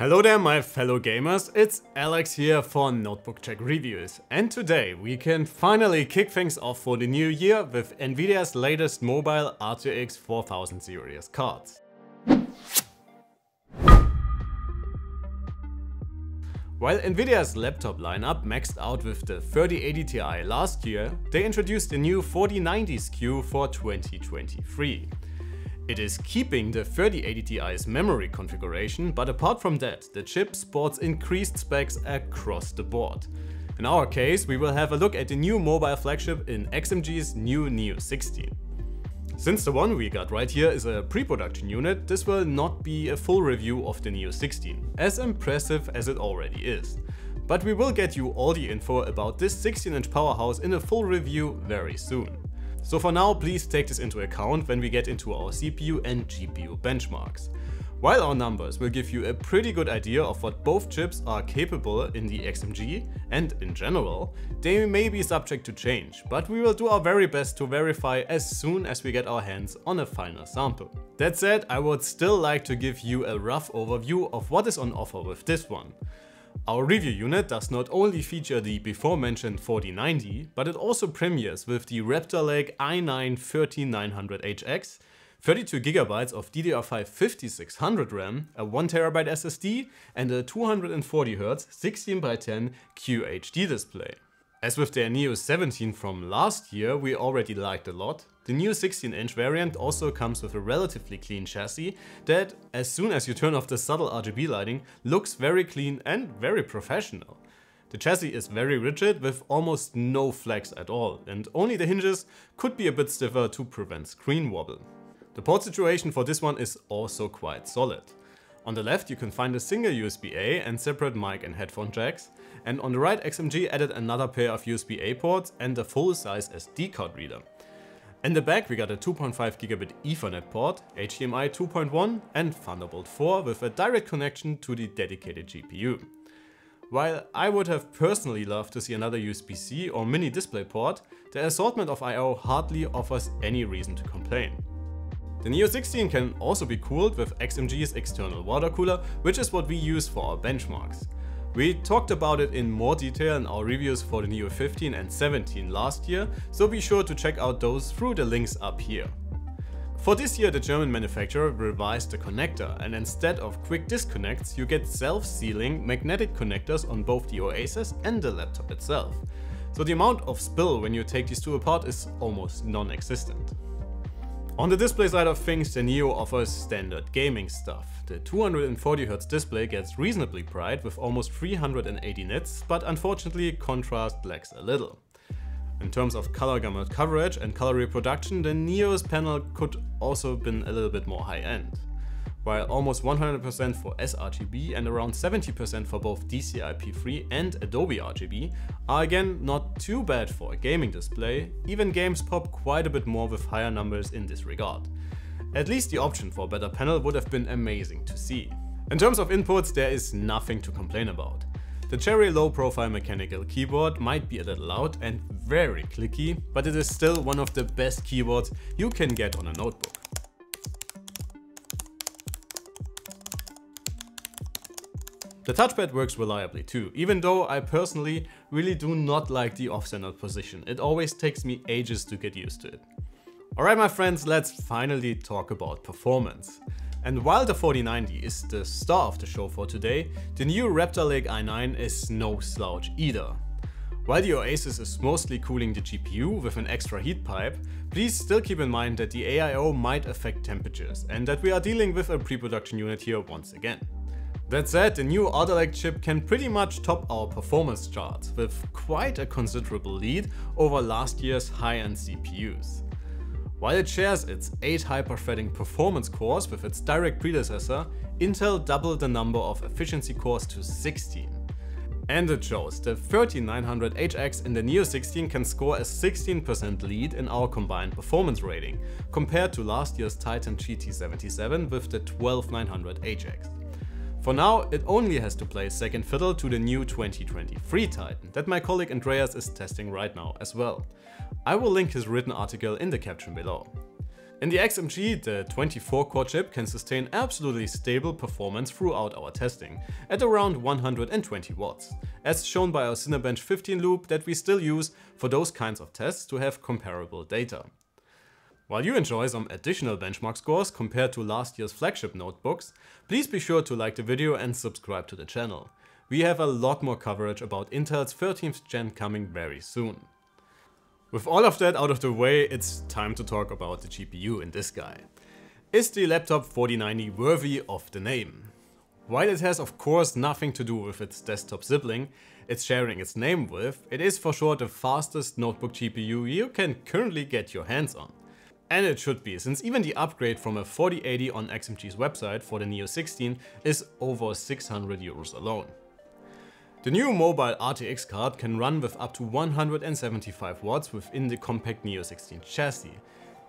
Hello there my fellow gamers, it's Alex here for Notebook Tech Reviews, and today we can finally kick things off for the new year with NVIDIA's latest mobile RTX 4000 series cards. While NVIDIA's laptop lineup maxed out with the 3080 Ti last year, they introduced a new 4090 SKU for 2023. It is keeping the 3080 Ti's memory configuration, but apart from that, the chip sports increased specs across the board. In our case, we will have a look at the new mobile flagship in XMG's new Neo 16. Since the one we got right here is a pre-production unit, this will not be a full review of the Neo 16, as impressive as it already is. But we will get you all the info about this 16-inch powerhouse in a full review very soon. So for now, please take this into account when we get into our CPU and GPU benchmarks. While our numbers will give you a pretty good idea of what both chips are capable in the XMG and in general, they may be subject to change, but we will do our very best to verify as soon as we get our hands on a final sample. That said, I would still like to give you a rough overview of what is on offer with this one. Our review unit does not only feature the before mentioned 4090, but it also premieres with the Raptor Lake i9-13900HX, 32GB of DDR5-5600 RAM, a 1TB SSD and a 240Hz 16:10 QHD display. As with their Neo 17 from last year we already liked a lot, the new 16-inch variant also comes with a relatively clean chassis that, as soon as you turn off the subtle RGB lighting, looks very clean and very professional. The chassis is very rigid with almost no flex at all, and only the hinges could be a bit stiffer to prevent screen wobble. The port situation for this one is also quite solid. On the left you can find a single USB-A and separate mic and headphone jacks, and on the right XMG added another pair of USB-A ports and a full-size SD card reader. In the back we got a 2.5 Gigabit Ethernet port, HDMI 2.1 and Thunderbolt 4 with a direct connection to the dedicated GPU. While I would have personally loved to see another USB-C or mini display port, the assortment of I/O hardly offers any reason to complain. The Neo 16 can also be cooled with XMG's external water cooler, which is what we use for our benchmarks. We talked about it in more detail in our reviews for the Neo 15 and 17 last year, so be sure to check out those through the links up here. For this year the German manufacturer revised the connector, and instead of quick disconnects you get self-sealing magnetic connectors on both the Oasis and the laptop itself. So the amount of spill when you take these two apart is almost non-existent. On the display side of things, the Neo offers standard gaming stuff. The 240Hz display gets reasonably bright with almost 380 nits, but unfortunately contrast lacks a little. In terms of color gamut coverage and color reproduction, the Neo's panel could also have been a little bit more high-end. While almost 100% for sRGB and around 70% for both DCI-P3 and Adobe RGB are again not too bad for a gaming display, even games pop quite a bit more with higher numbers in this regard. At least the option for a better panel would have been amazing to see. In terms of inputs, there is nothing to complain about. The Cherry low-profile mechanical keyboard might be a little loud and very clicky, but it is still one of the best keyboards you can get on a notebook. The touchpad works reliably too, even though I personally really do not like the off-center position. It always takes me ages to get used to it. Alright my friends, let's finally talk about performance. And while the 4090 is the star of the show for today, the new Raptor Lake i9 is no slouch either. While the Oasis is mostly cooling the GPU with an extra heat pipe, please still keep in mind that the AIO might affect temperatures and that we are dealing with a pre-production unit here once again. That said, the new Ada chip can pretty much top our performance charts, with quite a considerable lead over last year's high-end CPUs. While it shares its 8 hyper-threading performance cores with its direct predecessor, Intel doubled the number of efficiency cores to 16. And it shows the 3900HX in the Neo 16 can score a 16% lead in our combined performance rating, compared to last year's Titan GT77 with the 12900HX. For now, it only has to play second fiddle to the new 2023 Titan that my colleague Andreas is testing right now as well. I will link his written article in the caption below. In the XMG, the 24-core chip can sustain absolutely stable performance throughout our testing, at around 120 watts, as shown by our Cinebench 15 loop that we still use for those kinds of tests to have comparable data. While you enjoy some additional benchmark scores compared to last year's flagship notebooks, please be sure to like the video and subscribe to the channel. We have a lot more coverage about Intel's 13th gen coming very soon. With all of that out of the way, it's time to talk about the GPU in this guy. Is the laptop 4090 worthy of the name? While it has of course nothing to do with its desktop sibling it's sharing its name with, it is for sure the fastest notebook GPU you can currently get your hands on. And it should be, since even the upgrade from a 4080 on XMG's website for the Neo 16 is over 600 euros alone. The new mobile RTX card can run with up to 175 watts within the compact Neo 16 chassis,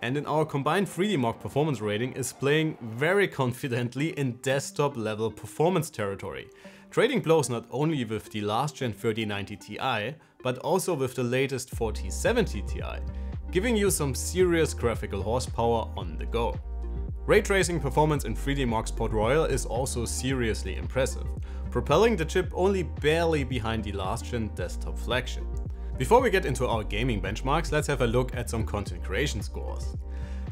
and in our combined 3DMark performance rating is playing very confidently in desktop level performance territory, trading blows not only with the last gen 3090 Ti, but also with the latest 4070 Ti, giving you some serious graphical horsepower on the go. Ray tracing performance in 3DMark's Port Royal is also seriously impressive, propelling the chip only barely behind the last-gen desktop flagship. Before we get into our gaming benchmarks, let's have a look at some content creation scores.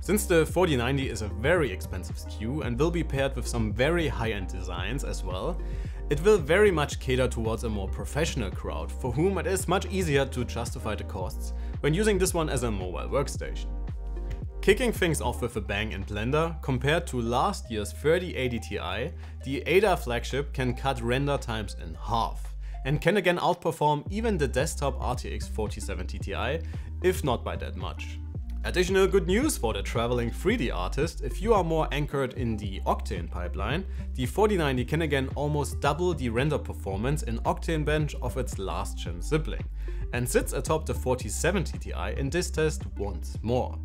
Since the 4090 is a very expensive SKU and will be paired with some very high-end designs as well, it will very much cater towards a more professional crowd, for whom it is much easier to justify the costs when using this one as a mobile workstation. Kicking things off with a bang in Blender, compared to last year's 3080 Ti, the Ada flagship can cut render times in half and can again outperform even the desktop RTX 4070 Ti, if not by that much. Additional good news for the traveling 3D artist: if you are more anchored in the Octane pipeline, the 4090 can again almost double the render performance in Octane bench of its last gen sibling, and sits atop the 4070 Ti in this test once more.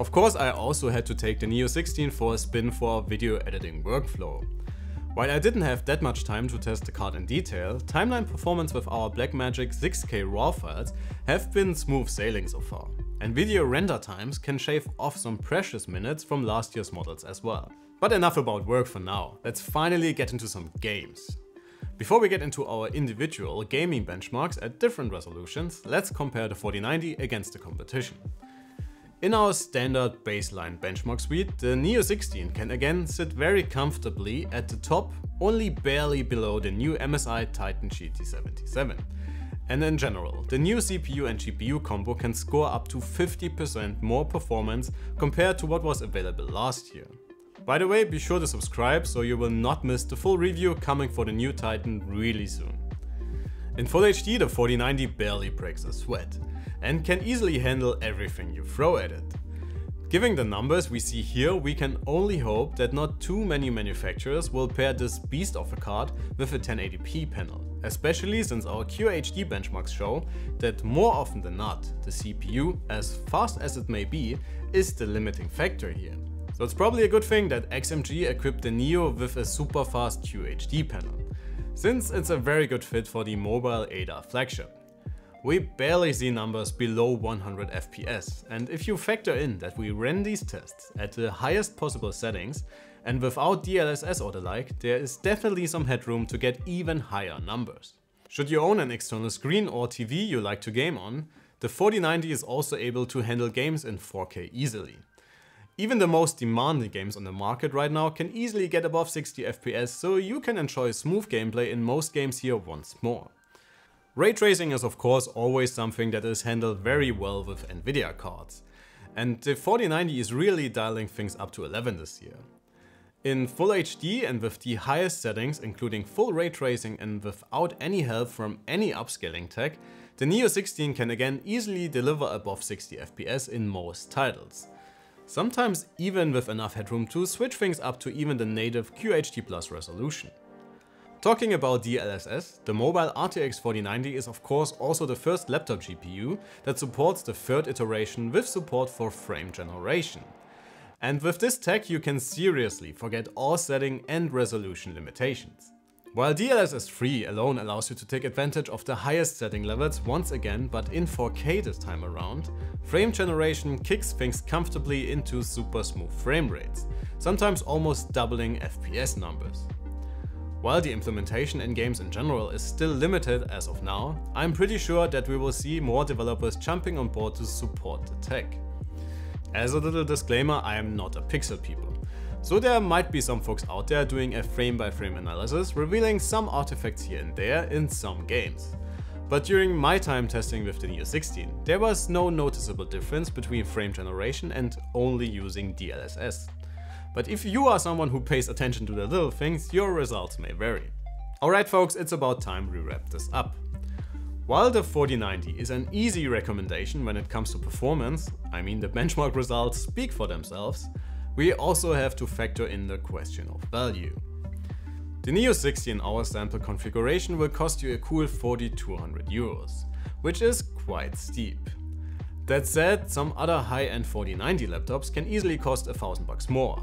Of course, I also had to take the Neo 16 for a spin for our video editing workflow. While I didn't have that much time to test the card in detail, timeline performance with our Blackmagic 6K RAW files have been smooth sailing so far, and video render times can shave off some precious minutes from last year's models as well. But enough about work for now, let's finally get into some games. Before we get into our individual gaming benchmarks at different resolutions, let's compare the 4090 against the competition. In our standard baseline benchmark suite, the Neo 16 can again sit very comfortably at the top, only barely below the new MSI Titan GT77. And in general, the new CPU and GPU combo can score up to 50% more performance compared to what was available last year. By the way, be sure to subscribe so you will not miss the full review coming for the new Titan really soon. In Full HD, the 4090 barely breaks a sweat and can easily handle everything you throw at it. Given the numbers we see here, we can only hope that not too many manufacturers will pair this beast of a card with a 1080p panel, especially since our QHD benchmarks show that more often than not, the CPU, as fast as it may be, is the limiting factor here. So it's probably a good thing that XMG equipped the Neo with a super fast QHD panel, since it's a very good fit for the mobile Ada flagship. We barely see numbers below 100 FPS, and if you factor in that we ran these tests at the highest possible settings and without DLSS or the like, there is definitely some headroom to get even higher numbers. Should you own an external screen or TV you like to game on, the 4090 is also able to handle games in 4K easily. Even the most demanding games on the market right now can easily get above 60 FPS, so you can enjoy smooth gameplay in most games here once more. Ray tracing is of course always something that is handled very well with NVIDIA cards, and the 4090 is really dialing things up to 11 this year. In Full HD and with the highest settings, including full ray tracing and without any help from any upscaling tech, the Neo 16 can again easily deliver above 60 FPS in most titles. Sometimes even with enough headroom to switch things up to even the native QHD Plus resolution. Talking about DLSS, the mobile RTX 4090 is of course also the first laptop GPU that supports the third iteration with support for frame generation. And with this tech you can seriously forget all setting and resolution limitations. While DLSS3 alone allows you to take advantage of the highest setting levels once again, but in 4K this time around, frame generation kicks things comfortably into super smooth frame rates, sometimes almost doubling FPS numbers. While the implementation in games in general is still limited as of now, I'm pretty sure that we will see more developers jumping on board to support the tech. As a little disclaimer, I am not a pixel people. So there might be some folks out there doing a frame-by-frame analysis, revealing some artifacts here and there in some games. But during my time testing with the Neo 16, there was no noticeable difference between frame generation and only using DLSS. But if you are someone who pays attention to the little things, your results may vary. Alright folks, it's about time we wrap this up. While the 4090 is an easy recommendation when it comes to performance, I mean the benchmark results speak for themselves, we also have to factor in the question of value. The Neo 16-hour sample configuration will cost you a cool 4,200 euros, which is quite steep. That said, some other high-end 4090 laptops can easily cost 1,000 bucks more.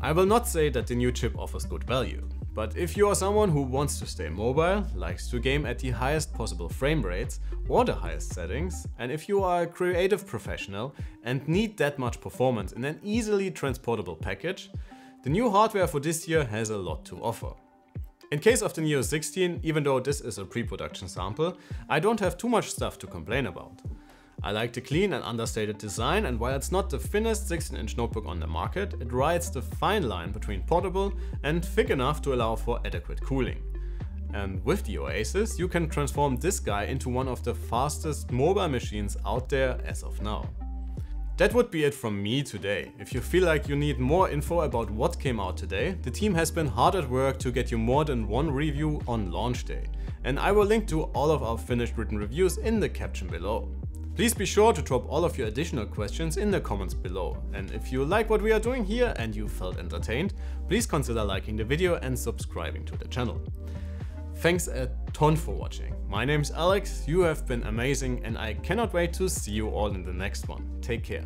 I will not say that the new chip offers good value, but if you are someone who wants to stay mobile, likes to game at the highest possible frame rates or the highest settings, and if you are a creative professional and need that much performance in an easily transportable package, the new hardware for this year has a lot to offer. In case of the Neo 16, even though this is a pre-production sample, I don't have too much stuff to complain about. I like the clean and understated design, and while it's not the thinnest 16-inch notebook on the market, it rides the fine line between portable and thick enough to allow for adequate cooling. And with the Oasis, you can transform this guy into one of the fastest mobile machines out there as of now. That would be it from me today. If you feel like you need more info about what came out today, the team has been hard at work to get you more than one review on launch day, and I will link to all of our finished written reviews in the caption below. Please be sure to drop all of your additional questions in the comments below, and if you like what we are doing here and you felt entertained, please consider liking the video and subscribing to the channel. Thanks a ton for watching. My name's Alex, you have been amazing, and I cannot wait to see you all in the next one. Take care.